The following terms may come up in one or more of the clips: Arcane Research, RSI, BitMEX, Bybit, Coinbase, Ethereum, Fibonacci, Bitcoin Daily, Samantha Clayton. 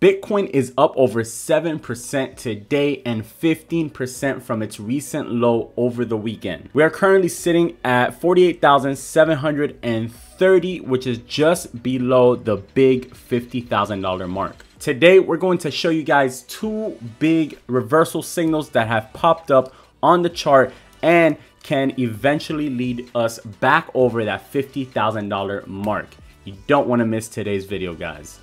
Bitcoin is up over 7% today and 15% from its recent low over the weekend. We are currently sitting at 48,730, which is just below the big $50,000 mark. Today, we're going to show you guys two big reversal signals that have popped up on the chart and can eventually lead us back over that $50,000 mark. You don't want to miss today's video, guys.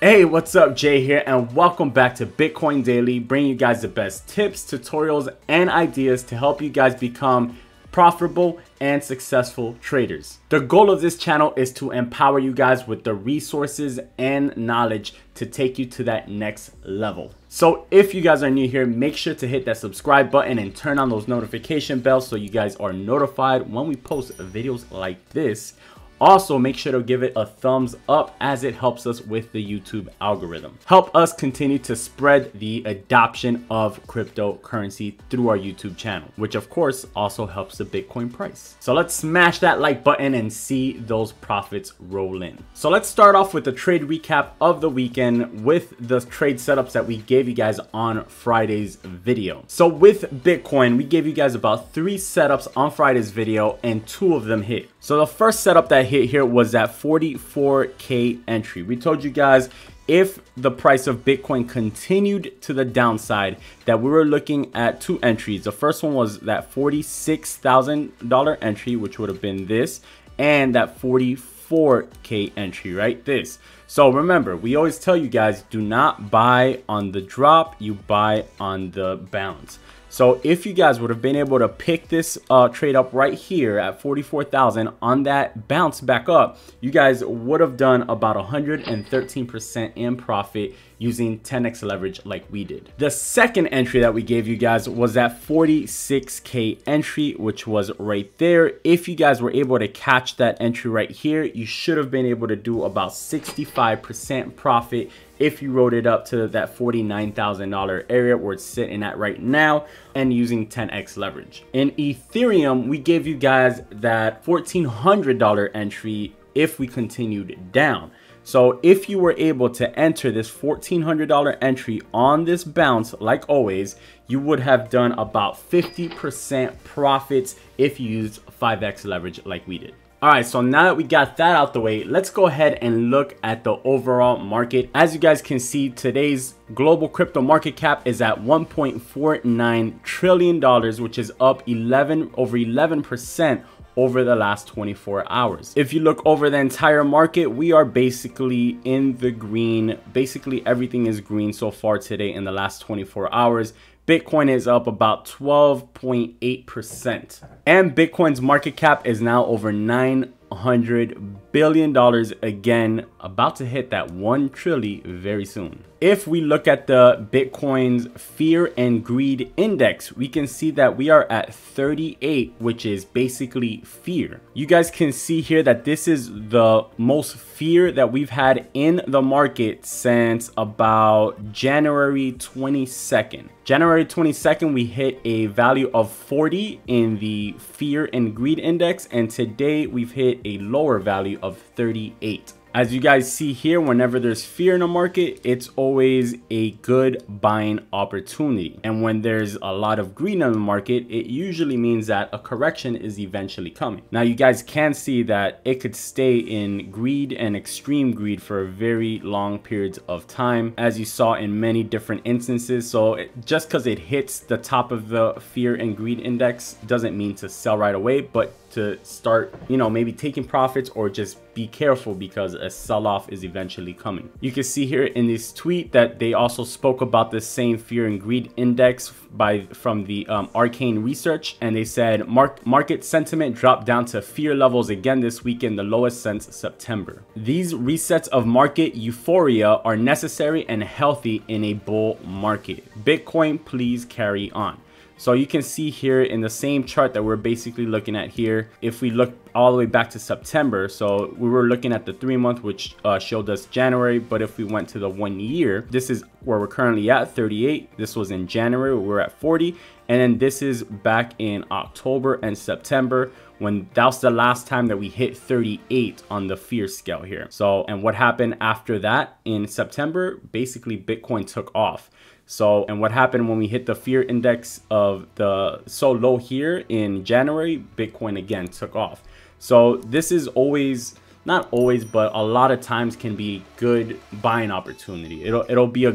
Hey, what's up? Jay here, and welcome back to Bitcoin Daily, bringing you guys the best tips, tutorials, and ideas to help you guys become profitable and successful traders. The goal of this channel is to empower you guys with the resources and knowledge to take you to that next level. So if you guys are new here, make sure to hit that subscribe button and turn on those notification bells so you guys are notified when we post videos like this. Also, make sure to give it a thumbs up as it helps us with the YouTube algorithm. Help us continue to spread the adoption of cryptocurrency through our YouTube channel, which of course also helps the Bitcoin price. So let's smash that like button and see those profits roll in. So let's start off with the trade recap of the weekend with the trade setups that we gave you guys on Friday's video. So with Bitcoin, we gave you guys about 3 setups on Friday's video and 2 of them hit. So the first setup that hit here was that 44K entry. We told you guys if the price of Bitcoin continued to the downside that we were looking at 2 entries. The first one was that $46,000 entry, which would have been this, and that 44K entry, right? This. So remember, we always tell you guys, do not buy on the drop, you buy on the bounce. So if you guys would have been able to pick this trade up right here at 44,000 on that bounce back up, you guys would have done about 113% in profit using 10x leverage like we did. The second entry that we gave you guys was that 46K entry, which was right there. If you guys were able to catch that entry right here, you should have been able to do about 65% profit if you wrote it up to that $49,000 area where it's sitting at right now and using 10x leverage. In Ethereum, we gave you guys that $1,400 entry if we continued down. So if you were able to enter this $1,400 entry on this bounce, like always, you would have done about 50% profits if you used 5x leverage like we did. All right, so now that we got that out the way, let's go ahead and look at the overall market. As you guys can see, today's global crypto market cap is at $1.49 trillion, which is up over 11% over the last 24 hours. If you look over the entire market, we are basically in the green. Basically, everything is green so far today in the last 24 hours. Bitcoin is up about 12.8%. And Bitcoin's market cap is now over $900 billion, again about to hit that 1 trillion very soon. If we look at the Bitcoin's fear and greed index, we can see that we are at 38, which is basically fear. You guys can see here that this is the most fear that we've had in the market since about January 22nd. January 22nd, we hit a value of 40 in the fear and greed index, and today we've hit a lower value of 38. As you guys see here, whenever there's fear in a market, it's always a good buying opportunity. And when there's a lot of greed in the market, it usually means that a correction is eventually coming. Now, you guys can see that it could stay in greed and extreme greed for very long periods of time, as you saw in many different instances. So just because it hits the top of the fear and greed index doesn't mean to sell right away, but to start, maybe taking profits, or just be careful because a sell-off is eventually coming. You can see here in this tweet that they also spoke about the same fear and greed index from the Arcane Research, and they said market sentiment dropped down to fear levels again this weekend, the lowest since September. These resets of market euphoria are necessary and healthy in a bull market. Bitcoin, please carry on. So you can see here in the same chart that we're basically looking at here, if we look all the way back to September, so we were looking at the 3-month, which showed us January, but if we went to the 1 year, this is where we're currently at, 38. This was in January, we're at 40. And then this is back in October and September, when that was the last time that we hit 38 on the fear scale here. So, and what happened after that in September, basically Bitcoin took off. So, and what happened when we hit the fear index of the so low here in January, Bitcoin again took off. So this is always, not always, but a lot of times can be good buying opportunity. It'll be a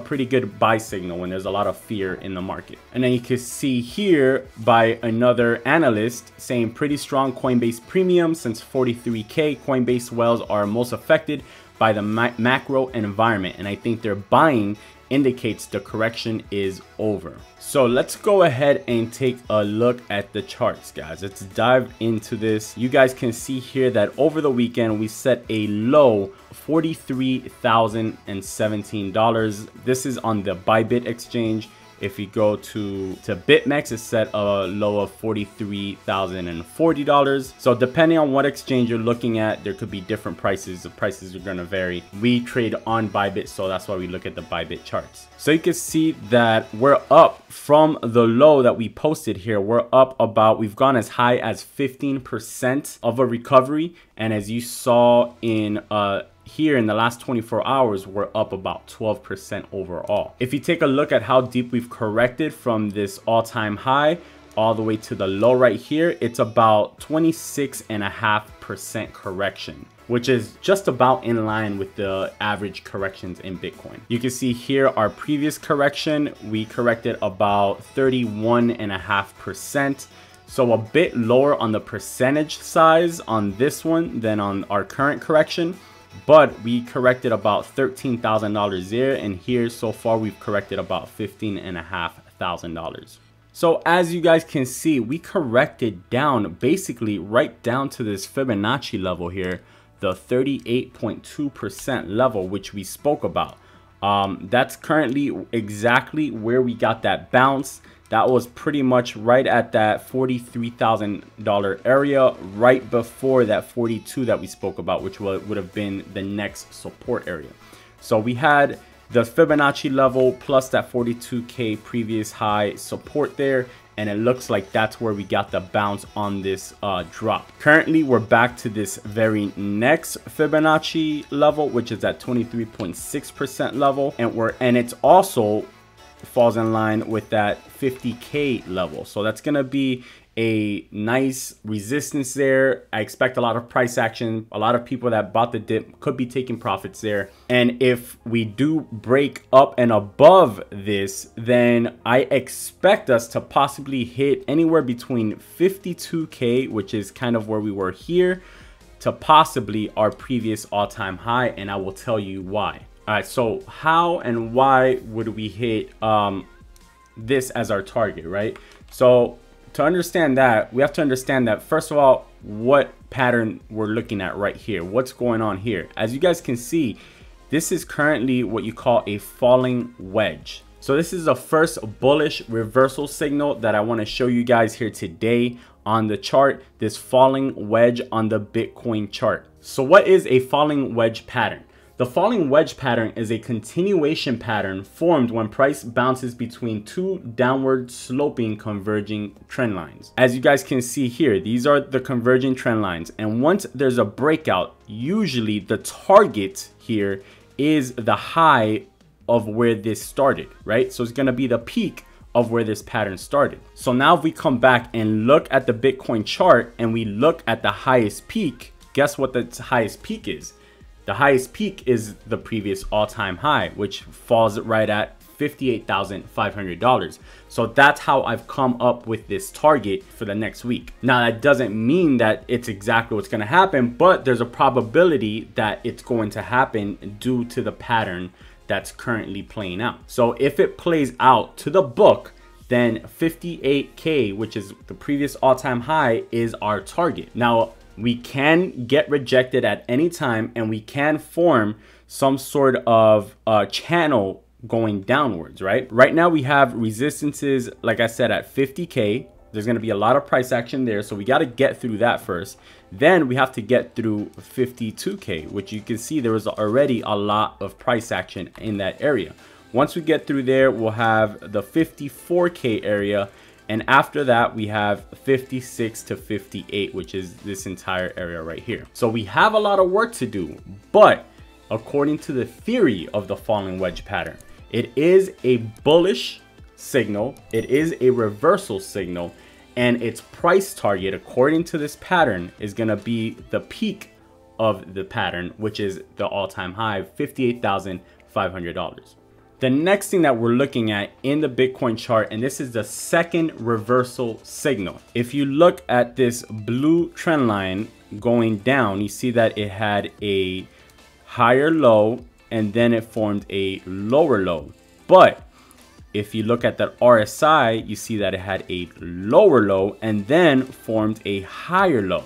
pretty good buy signal when there's a lot of fear in the market. And then you can see here by another analyst saying pretty strong Coinbase premium since 43K Coinbase whales are most affected by the macro environment. And I think they're buying indicates the correction is over. So let's go ahead and take a look at the charts, guys. Let's dive into this. You guys can see here that over the weekend we set a low $43,017. This is on the Bybit exchange. If you go to BitMEX, it's set a low of $43,040. So depending on what exchange you're looking at, there could be different prices. The prices are going to vary. We trade on Bybit, so that's why we look at the Bybit charts. So you can see that we're up from the low that we posted here. We're up about, we've gone as high as 15% of a recovery. And as you saw in here in the last 24 hours, we're up about 12% overall. If you take a look at how deep we've corrected from this all-time high all the way to the low right here, it's about 26.5% correction, which is just about in line with the average corrections in Bitcoin. You can see here our previous correction, we corrected about 31.5%. So a bit lower on the percentage size on this one than on our current correction. But we corrected about $13,000 there, and here so far we've corrected about $15,500. So as you guys can see, we corrected down basically right down to this Fibonacci level here, the 38.2% level, which we spoke about. That's currently exactly where we got that bounce. That was pretty much right at that $43,000 area, right before that 42 that we spoke about, which would have been the next support area. So we had the Fibonacci level plus that 42K previous high support there. And it looks like that's where we got the bounce on this drop. Currently, we're back to this very next Fibonacci level, which is at 23.6% level. And it's also falls in line with that 50K level. So that's going to be a nice resistance there. I expect a lot of price action. A lot of people that bought the dip could be taking profits there. And if we do break up and above this, then I expect us to possibly hit anywhere between 52K, which is kind of where we were here, to possibly our previous all-time high. And I will tell you why. All right, so how and why would we hit this as our target, right? So to understand that, we have to understand that, first of all, what pattern we're looking at right here. What's going on here? As you guys can see, this is currently what you call a falling wedge. So this is the first bullish reversal signal that I want to show you guys here today on the chart, this falling wedge on the Bitcoin chart. So what is a falling wedge pattern? The falling wedge pattern is a continuation pattern formed when price bounces between two downward sloping converging trend lines. As you guys can see here, these are the converging trend lines. And once there's a breakout, usually the target here is the high of where this started, right? So it's going to be the peak of where this pattern started. So now if we come back and look at the Bitcoin chart and we look at the highest peak, guess what the highest peak is? The highest peak is the previous all-time high, which falls right at $58,500. So that's how I've come up with this target for the next week. Now, that doesn't mean that it's exactly what's going to happen, but there's a probability that it's going to happen due to the pattern that's currently playing out. So if it plays out to the book, then 58K, which is the previous all-time high, is our target. Now, we can get rejected at any time, and we can form some sort of channel going downwards, right? Right now we have resistances, like I said, at 50K. There's going to be a lot of price action there. So we got to get through that first. Then we have to get through 52K, which you can see there was already a lot of price action in that area. Once we get through there, we'll have the 54K area. And after that, we have 56 to 58, which is this entire area right here. So we have a lot of work to do, but according to the theory of the falling wedge pattern, it is a bullish signal. It is a reversal signal, and its price target, according to this pattern, is going to be the peak of the pattern, which is the all-time high of $58,500. The next thing that we're looking at in the Bitcoin chart, and this is the second reversal signal. If you look at this blue trend line going down, you see that it had a higher low and then it formed a lower low. But if you look at that RSI, you see that it had a lower low and then formed a higher low.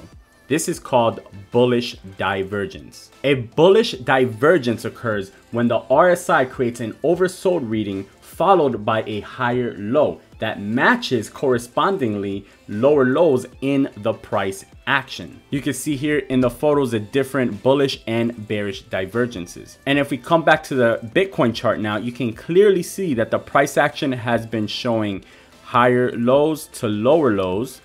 This is called bullish divergence. A bullish divergence occurs when the RSI creates an oversold reading followed by a higher low that matches correspondingly lower lows in the price action. You can see here in the photos the different bullish and bearish divergences. And if we come back to the Bitcoin chart now, you can clearly see that the price action has been showing higher lows to lower lows,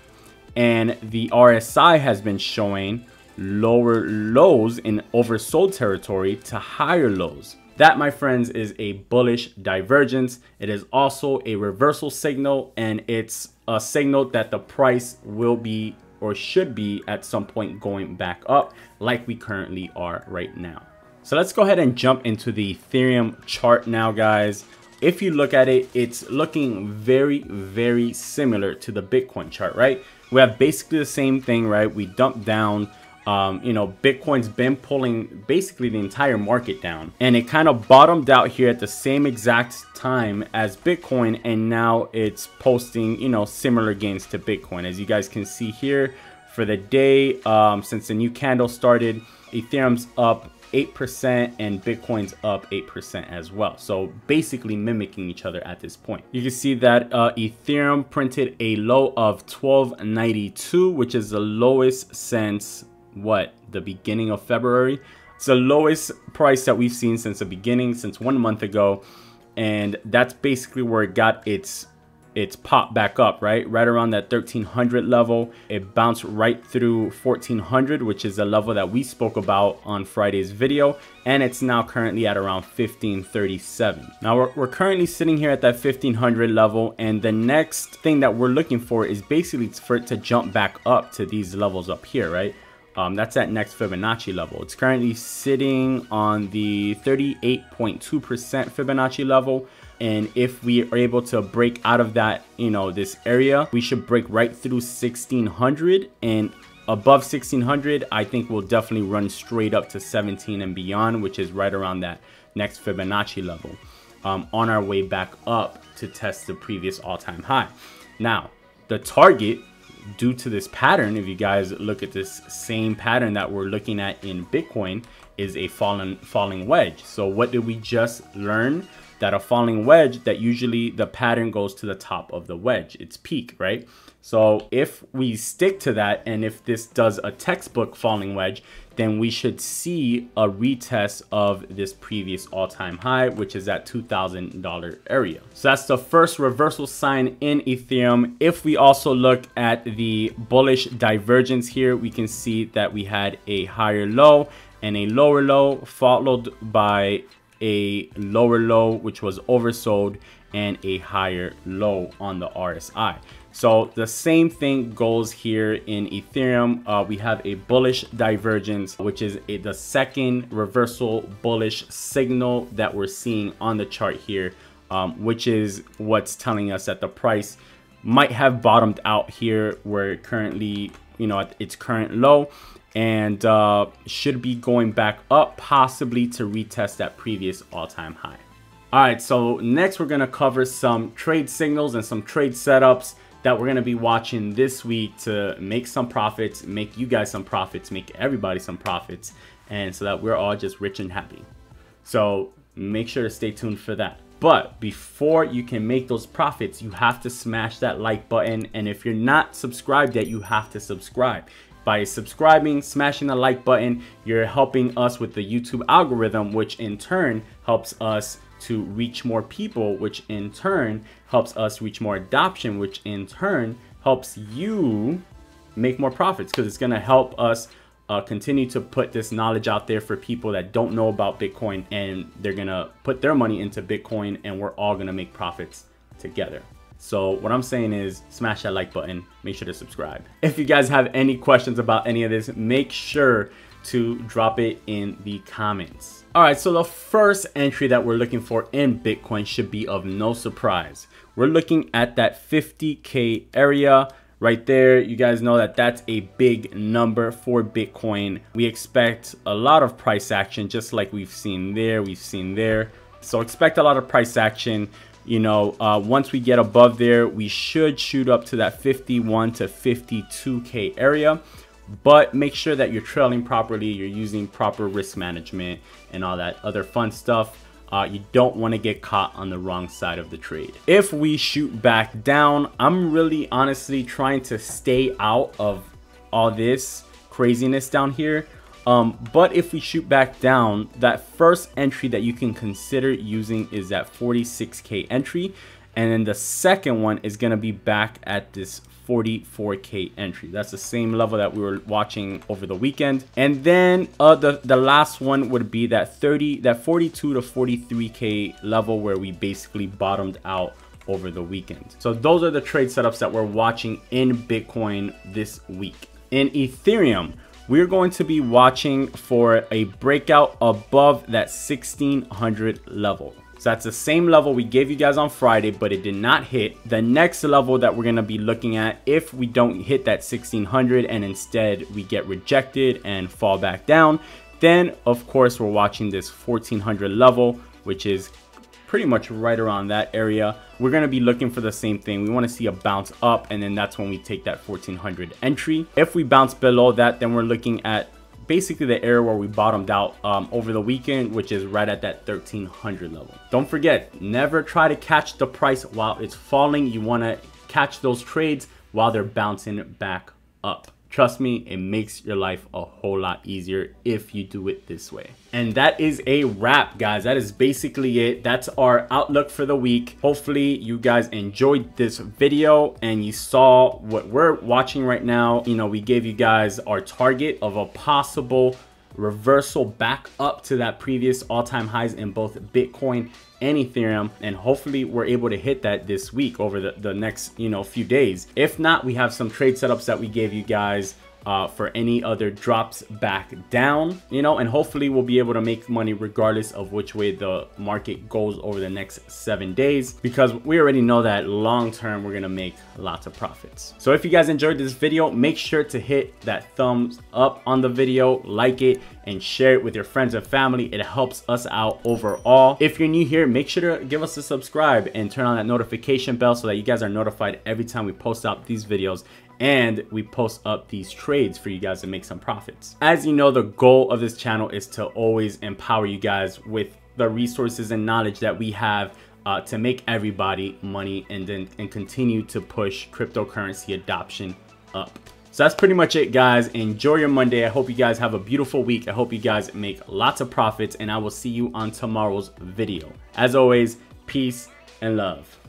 and the RSI has been showing lower lows in oversold territory to higher lows. That, my friends, is a bullish divergence. It is also a reversal signal, and it's a signal that the price will be or should be at some point going back up like we currently are right now. So let's go ahead and jump into the Ethereum chart now, guys. If you look at it, it's looking very, very similar to the Bitcoin chart, right? We have basically the same thing, right? We dumped down, you know, Bitcoin's been pulling basically the entire market down, and it kind of bottomed out here at the same exact time as Bitcoin. And now it's posting, you know, similar gains to Bitcoin. As you guys can see here for the day, since the new candle started, Ethereum's up 8% and Bitcoin's up 8% as well. So basically mimicking each other at this point. You can see that Ethereum printed a low of 1292, which is the lowest since what? The beginning of February. It's the lowest price that we've seen since the beginning, since 1 month ago. And that's basically where it got its pop back up, right around that 1300 level. It bounced right through 1400, which is the level that we spoke about on Friday's video, and it's now currently at around 1537. Now we're currently sitting here at that 1500 level, and the next thing that we're looking for is basically for it to jump back up to these levels up here, right? That's that next Fibonacci level. It's currently sitting on the 38.2% Fibonacci level. And if we are able to break out of that, you know, this area, we should break right through 1600, and above 1600, I think we'll definitely run straight up to 17 and beyond, which is right around that next Fibonacci level, on our way back up to test the previous all-time high. Now, the target due to this pattern, if you guys look at this same pattern that we're looking at in Bitcoin, is a falling wedge. So what did we just learn? That a falling wedge, that usually the pattern goes to the top of the wedge, its peak, right? So if we stick to that, and if this does a textbook falling wedge, then we should see a retest of this previous all-time high, which is that $2,000 area. So that's the first reversal sign in Ethereum. If we also look at the bullish divergence here, we can see that we had a higher low and a lower low, followed by a lower low, which was oversold, and a higher low on the RSI. So the same thing goes here in Ethereum. We have a bullish divergence, which is the second reversal bullish signal that we're seeing on the chart here, which is what's telling us that the price might have bottomed out here where currently, you know, at its current low, and should be going back up, possibly to retest that previous all-time high. All right, so next we're gonna cover some trade signals and some trade setups that we're gonna be watching this week to make some profits, make you guys some profits, make everybody some profits, and so that we're all just rich and happy. So make sure to stay tuned for that. But before you can make those profits, you have to smash that like button, and if you're not subscribed yet, you have to subscribe. By subscribing, smashing the like button, you're helping us with the YouTube algorithm, which in turn helps us to reach more people, which in turn helps us reach more adoption, which in turn helps you make more profits, because it's going to help us continue to put this knowledge out there for people that don't know about Bitcoin, and they're going to put their money into Bitcoin, and we're all going to make profits together. So what I'm saying is smash that like button, make sure to subscribe. If you guys have any questions about any of this, make sure to drop it in the comments. All right, so the first entry that we're looking for in Bitcoin should be of no surprise. We're looking at that 50K area right there. You guys know that that's a big number for Bitcoin. We expect a lot of price action, just like we've seen there, So expect a lot of price action. You know, once we get above there, we should shoot up to that 51 to 52K area. But make sure that you're trailing properly, you're using proper risk management and all that other fun stuff. You don't want to get caught on the wrong side of the trade. If we shoot back down, I'm really honestly trying to stay out of all this craziness down here. But if we shoot back down, that first entry that you can consider using is that 46K entry. And then the second one is going to be back at this 44K entry. That's the same level that we were watching over the weekend. And then the last one would be that 42 to 43K level where we basically bottomed out over the weekend. So those are the trade setups that we're watching in Bitcoin this week. In Ethereum, we're going to be watching for a breakout above that 1600 level. So that's the same level we gave you guys on Friday, but it did not hit. The next level that we're going to be looking at, if we don't hit that 1600 and instead we get rejected and fall back down, then of course we're watching this 1400 level, which is pretty much right around that area. We're going to be looking for the same thing. We want to see a bounce up, and then that's when we take that 1400 entry. If we bounce below that, then we're looking at basically the area where we bottomed out over the weekend, which is right at that 1300 level. Don't forget, never try to catch the price while it's falling. You want to catch those trades while they're bouncing back up. Trust me, it makes your life a whole lot easier if you do it this way. And that is a wrap, guys. That is basically it. That's our outlook for the week. Hopefully you guys enjoyed this video and you saw what we're watching right now. You know, we gave you guys our target of a possible reversal back up to that previous all-time highs in both Bitcoin and Ethereum, and hopefully we're able to hit that this week over the next few days. If not, we have some trade setups that we gave you guys for any other drops back down, and hopefully we'll be able to make money regardless of which way the market goes over the next 7 days, because we already know that long term we're gonna make lots of profits. So if you guys enjoyed this video, make sure to hit that thumbs up on the video, like it, and share it with your friends and family. It helps us out overall. If you're new here, make sure to give us a subscribe and turn on that notification bell so that you guys are notified every time we post out these videos and we post up these trades for you guys to make some profits. As you know, the goal of this channel is to always empower you guys with the resources and knowledge that we have to make everybody money and continue to push cryptocurrency adoption up. So that's pretty much it, guys. Enjoy your Monday. I hope you guys have a beautiful week. I hope you guys make lots of profits, and I will see you on tomorrow's video. As always, peace and love.